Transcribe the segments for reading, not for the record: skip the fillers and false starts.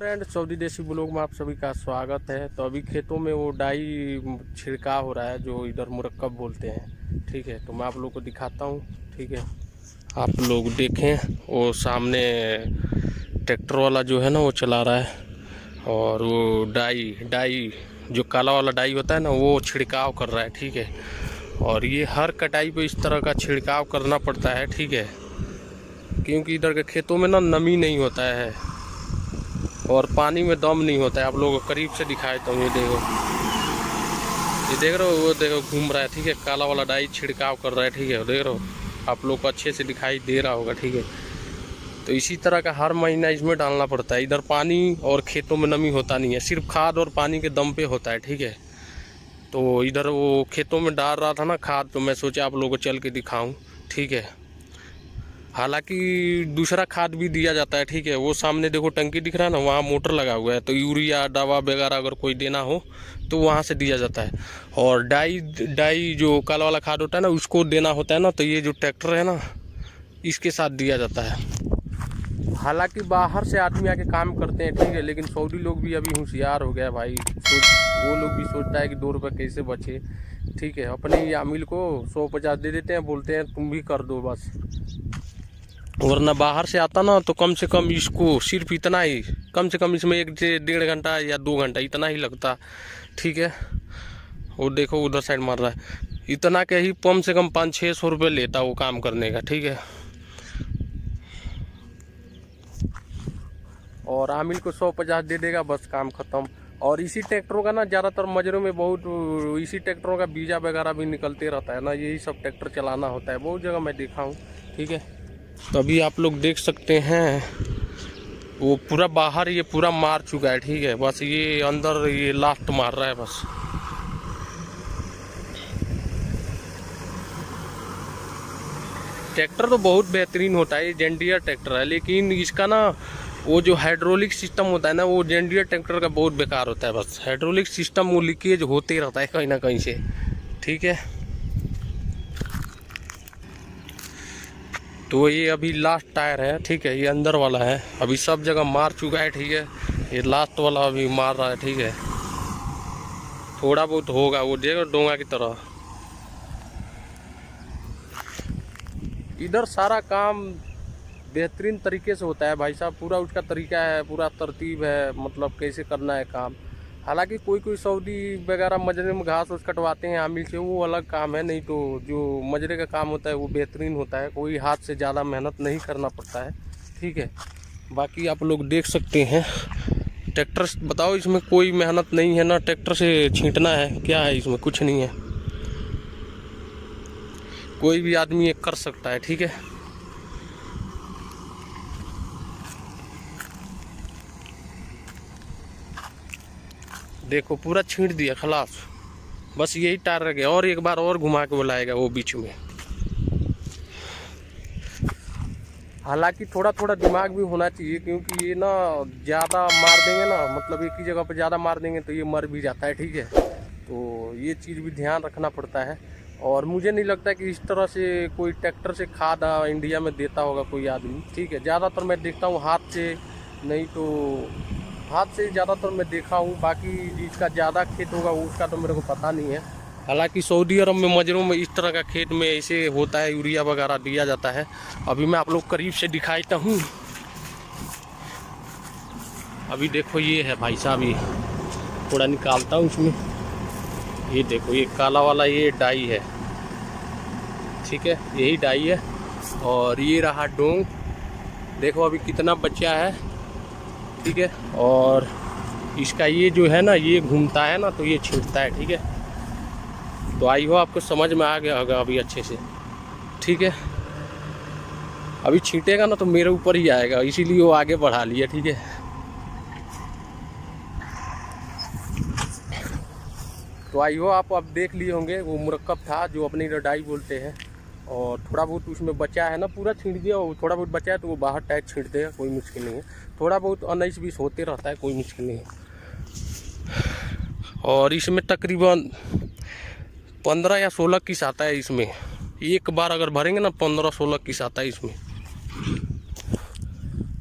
Friend Saudi देसी blog में आप सभी का स्वागत है। तो अभी खेतों में वो डाई छिड़काव हो रहा है जो इधर मुराकब बोलते हैं, ठीक है। तो मैं आप लोग को दिखाता हूँ, ठीक है, आप लोग देखें। वो सामने ट्रैक्टर वाला जो है ना वो चला रहा है और वो डाई जो काला वाला डाई होता है ना वो छिड़काव कर रहा है, ठीक है। और ये हर कटाई पे इस तरह का छिड़काव करना पड़ता है, ठीक है, क्योंकि इधर के खेतों में ना नमी नहीं होता है और पानी में दम नहीं होता है। आप लोगों को करीब से दिखाए तो ये देखो, ये देख रहे हो, वो देखो घूम रहा है, ठीक है, काला वाला डाई छिड़काव कर रहा है, ठीक है, देख रहे हो। आप लोग को अच्छे से दिखाई दे रहा होगा, ठीक है। तो इसी तरह का हर महीना इसमें डालना पड़ता है। इधर पानी और खेतों में नमी होता नहीं है, सिर्फ खाद और पानी के दम पे होता है, ठीक है। तो इधर वो खेतों में डाल रहा था ना खाद, तो मैं सोचा आप लोगों को चल के दिखाऊं, ठीक है। हालांकि दूसरा खाद भी दिया जाता है, ठीक है। वो सामने देखो टंकी दिख रहा है ना, वहाँ मोटर लगा हुआ है, तो यूरिया दवा वगैरह अगर कोई देना हो तो वहाँ से दिया जाता है। और डाई जो काला वाला खाद होता है ना उसको देना होता है ना, तो ये जो ट्रैक्टर है ना इसके साथ दिया जाता है। हालांकि बाहर से आदमी आके काम करते हैं, ठीक है, लेकिन सऊदी लोग भी अभी होशियार हो गया भाई। वो लोग भी सोचता है कि 2 रुपये कैसे बचे, ठीक है। अपने ये आमिल को 150 दे देते हैं, बोलते हैं तुम भी कर दो बस, वरना बाहर से आता ना तो कम से कम इसको सिर्फ इतना ही, कम से कम इसमें 1 से 1.5 घंटा या 2 घंटा इतना ही लगता, ठीक है। वो देखो उधर साइड मार रहा है, इतना के ही कम से कम 500-600 रुपये लेता वो काम करने का, ठीक है। और आमिल को 150 दे देगा, बस काम ख़त्म। और इसी ट्रैक्टरों का ना ज़्यादातर मजरों में बहुत इसी ट्रैक्टरों का बीजा वगैरह भी निकलते रहता है ना, यही सब ट्रैक्टर चलाना होता है, बहुत जगह मैं देखा हूँ, ठीक है। तो अभी आप लोग देख सकते हैं वो पूरा बाहर ये पूरा मार चुका है, ठीक है, बस ये अंदर ये लास्ट मार रहा है बस। ट्रैक्टर तो बहुत बेहतरीन होता है, ये जेंडिया ट्रैक्टर है, लेकिन इसका ना वो जो हाइड्रोलिक सिस्टम होता है ना वो जेंडिया ट्रैक्टर का बहुत बेकार होता है। बस हाइड्रोलिक सिस्टम वो लीकेज होते रहता है कहीं ना कहीं से, ठीक है। तो ये अभी लास्ट टायर है, ठीक है, ये अंदर वाला है, अभी सब जगह मार चुका है, ठीक है। ये लास्ट वाला अभी मार रहा है, ठीक है, थोड़ा बहुत होगा, वो देखो डोंगा की तरह। इधर सारा काम बेहतरीन तरीके से होता है भाई साहब, पूरा उसका तरीका है, पूरा तरतीब है, मतलब कैसे करना है काम। हालांकि कोई कोई सऊदी वगैरह मजरे में घास उस कटवाते हैं आमिल से, वो अलग काम है, नहीं तो जो मजरे का काम होता है वो बेहतरीन होता है, कोई हाथ से ज़्यादा मेहनत नहीं करना पड़ता है, ठीक है। बाकी आप लोग देख सकते हैं ट्रैक्टर, बताओ इसमें कोई मेहनत नहीं है ना, ट्रैक्टर से छींटना है, क्या है इसमें, कुछ नहीं है, कोई भी आदमी ये कर सकता है, ठीक है। देखो पूरा छींट दिया, खलास, बस यही टायर रह गया, और एक बार और घुमा के बुलाएगा वो बीच में। हालांकि थोड़ा थोड़ा दिमाग भी होना चाहिए, क्योंकि ये ना ज़्यादा मार देंगे ना, मतलब एक ही जगह पर ज़्यादा मार देंगे तो ये मर भी जाता है, ठीक है। तो ये चीज़ भी ध्यान रखना पड़ता है। और मुझे नहीं लगता कि इस तरह से कोई ट्रैक्टर से खाद इंडिया में देता होगा कोई आदमी, ठीक है। ज़्यादातर मैं देखता हूँ हाथ से, नहीं तो हाथ से ज़्यादातर मैं देखा हूँ, बाकी जिसका ज़्यादा खेत होगा उसका तो मेरे को पता नहीं है। हालांकि सऊदी अरब में मजरों में इस तरह का खेत में ऐसे होता है, यूरिया वगैरह दिया जाता है। अभी मैं आप लोग करीब से दिखाता हूँ, अभी देखो ये है भाई साहब, ये थोड़ा निकालता हूँ उसमें, ये देखो ये काला वाला ये डाई है, ठीक है, यही डाई है। और ये रहा डोंग, देखो अभी कितना बचा है, ठीक है। और इसका ये जो है ना ये घूमता है ना तो ये छिड़ता है, ठीक है। तो आई हो आपको समझ में आ गया होगा अभी अच्छे से, ठीक है। अभी छींटेगा ना तो मेरे ऊपर ही आएगा, इसीलिए वो आगे बढ़ा लिया, ठीक है। तो आई हो आप देख लिए होंगे, वो मुराकब था जो अपनी डाई बोलते हैं, और थोड़ा बहुत उसमें बचा है ना, पूरा छींट दिया, और थोड़ा बहुत बचा है तो वो बाहर टाइट छींट देगा, कोई मुश्किल नहीं है। थोड़ा बहुत 19-20 होते रहता है, कोई मुश्किल नहीं है। और इसमें तकरीबन 15 या 16 किस आता है, इसमें एक बार अगर भरेंगे ना 15-16 किस आता है इसमें।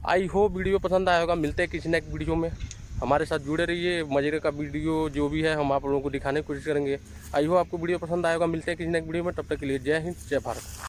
आई होप वीडियो पसंद आया होगा। मिलते हैं किसी नेक्स्ट वीडियो में, हमारे साथ जुड़े रहिए। माजरा का वीडियो जो भी है हम आप लोगों को दिखाने की कोशिश करेंगे। आई होप आपको वीडियो पसंद आया होगा। मिलते हैं किसी नेक्स्ट वीडियो में, तब तक के लिए जय हिंद जय भारत।